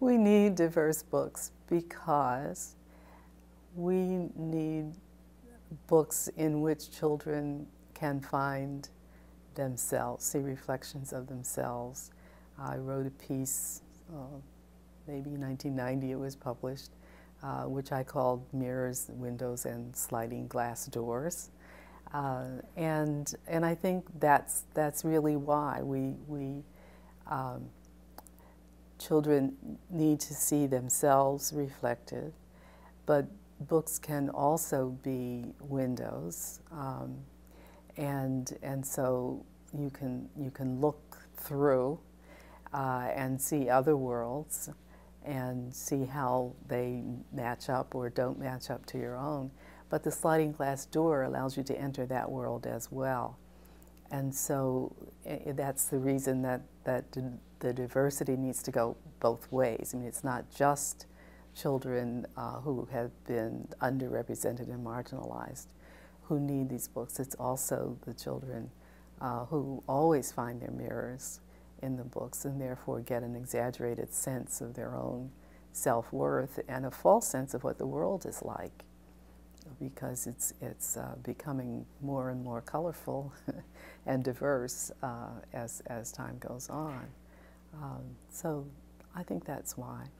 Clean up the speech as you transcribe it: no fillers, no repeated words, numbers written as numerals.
We need diverse books because we need books in which children can find themselves, see reflections of themselves. I wrote a piece, maybe in 1990 it was published, which I called Mirrors, Windows, and Sliding Glass Doors. And I think that's really why we children need to see themselves reflected, but books can also be windows, and so you can look through and see other worlds and see how they match up or don't match up to your own. But the sliding glass door allows you to enter that world as well, and so that's the reason that the diversity needs to go both ways. I mean, it's not just children who have been underrepresented and marginalized who need these books. It's also the children who always find their mirrors in the books and therefore get an exaggerated sense of their own self-worth and a false sense of what the world is like, because it's becoming more and more colorful and diverse as time goes on. So I think that's why.